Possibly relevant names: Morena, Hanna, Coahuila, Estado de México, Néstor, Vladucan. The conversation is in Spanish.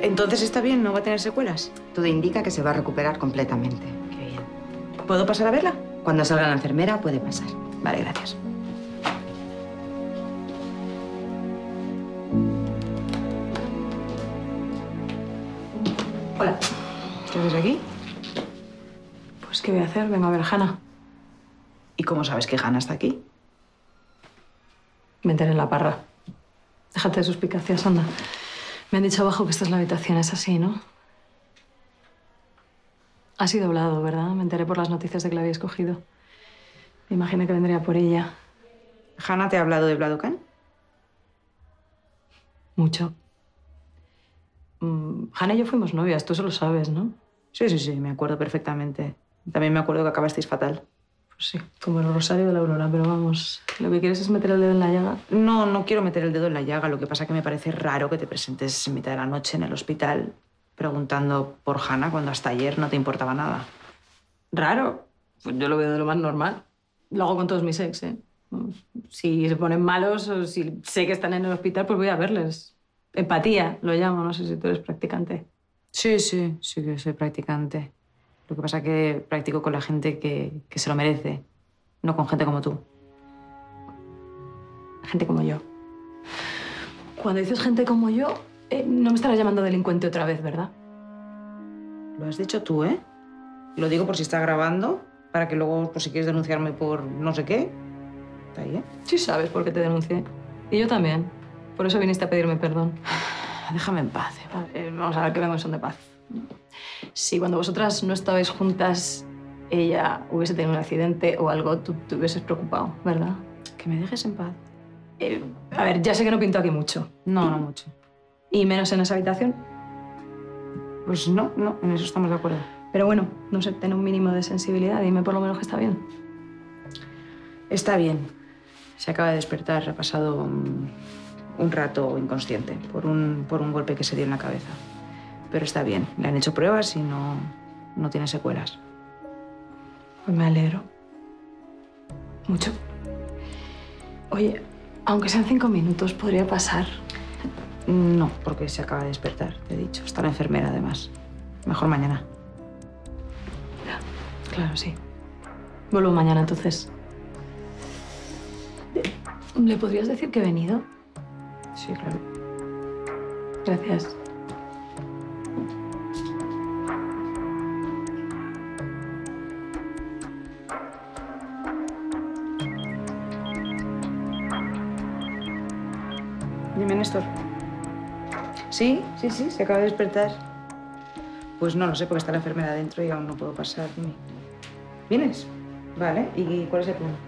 Entonces está bien, no va a tener secuelas. Todo indica que se va a recuperar completamente. Qué bien. ¿Puedo pasar a verla? Cuando salga la enfermera puede pasar. Vale, gracias. Hola. ¿Qué haces aquí? Pues, ¿qué voy a hacer? Vengo a ver a Hanna. ¿Y cómo sabes que Hanna está aquí? Me enteré en la parra. Déjate de suspicacias, anda. Me han dicho abajo que esta es la habitación, es así, ¿no? Ha sido doblado, ¿verdad? Me enteré por las noticias de que la había escogido. Me imaginé que vendría por ella. ¿Hanna te ha hablado de Vladucan? Mucho. Hanna y yo fuimos novias, tú eso lo sabes, ¿no? Sí, me acuerdo perfectamente. También me acuerdo que acabasteis fatal. Pues sí, como el rosario de la aurora, pero vamos, ¿lo que quieres es meter el dedo en la llaga? No, no quiero meter el dedo en la llaga. Lo que pasa es que me parece raro que te presentes en mitad de la noche en el hospital preguntando por Hanna cuando hasta ayer no te importaba nada. ¿Raro? Pues yo lo veo de lo más normal. Lo hago con todos mis ex, ¿eh? Si se ponen malos o si sé que están en el hospital, pues voy a verles. Empatía, lo llamo. No sé si tú eres practicante. Sí que soy practicante. Lo que pasa es que practico con la gente que se lo merece, no con gente como tú. Gente como yo. Cuando dices gente como yo, no me estarás llamando delincuente otra vez, ¿verdad? Lo has dicho tú, ¿eh? Lo digo por si está grabando, para que luego, por si quieres denunciarme por no sé qué. Está ahí, ¿eh? Sí sabes por qué te denuncié. Y yo también. Por eso viniste a pedirme perdón. Déjame en paz, ¿eh? Vamos a ver qué vengo en son de paz. Si cuando vosotras no estabais juntas, ella hubiese tenido un accidente o algo, tú te hubieses preocupado, ¿verdad? Que me dejes en paz. A ver, ya sé que no pinto aquí mucho. No mucho. ¿Y menos en esa habitación? Pues no, en eso estamos de acuerdo. Pero bueno, no sé, ten un mínimo de sensibilidad. Dime por lo menos que está bien. Está bien. Se acaba de despertar, ha pasado un rato inconsciente por un golpe que se dio en la cabeza. Pero está bien, le han hecho pruebas y no tiene secuelas. Pues me alegro. Mucho. Oye, aunque sean 5 minutos, ¿podría pasar? No, porque se acaba de despertar, te he dicho. Está la enfermera, además. Mejor mañana. Claro, sí. Vuelvo mañana, entonces. ¿Le podrías decir que he venido? Sí, claro. Gracias. Dime, Néstor. Sí, se acaba de despertar. Pues no lo sé, porque está la enfermera dentro y aún no puedo pasar. Dime. ¿Vienes? Vale. ¿Y cuál es el plan?